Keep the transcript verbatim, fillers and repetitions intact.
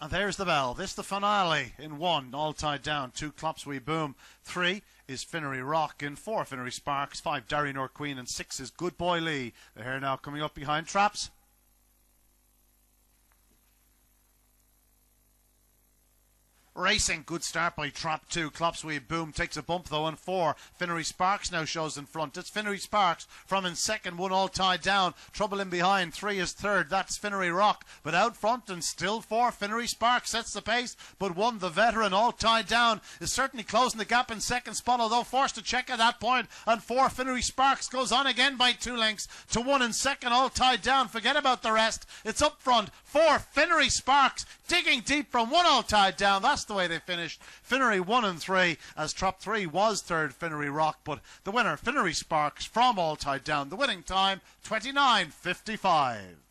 And there's the bell. This the finale in one, All Tied Down. Two, Klopps Wee Boom. Three is Finnery Rock. In four, Finnery Sparks. Five, Derry Nor Queen. And six is Goodboylee. They're here now, coming up behind traps. Racing, good start by Trap two. Klopps Wee Boom takes a bump though, and four, Finnery Sparks now shows in front. It's Finnery Sparks from in second, one All Tied Down. Trouble in behind, three is third, that's Finnery Rock. But out front and still four, Finnery Sparks sets the pace, but one, the veteran All Tied Down, is certainly closing the gap in second spot, although forced to check at that point. And four, Finnery Sparks goes on again by two lengths to one in second, All Tied Down. Forget about the rest, it's up front. Four, Finnery Sparks digging deep from one All Tied Down. That's the way they finished. Finnery one and three, as Trap three was third, Finnery Rock, but the winner Finnery Sparks from All Tied Down. The winning time twenty-nine fifty-five.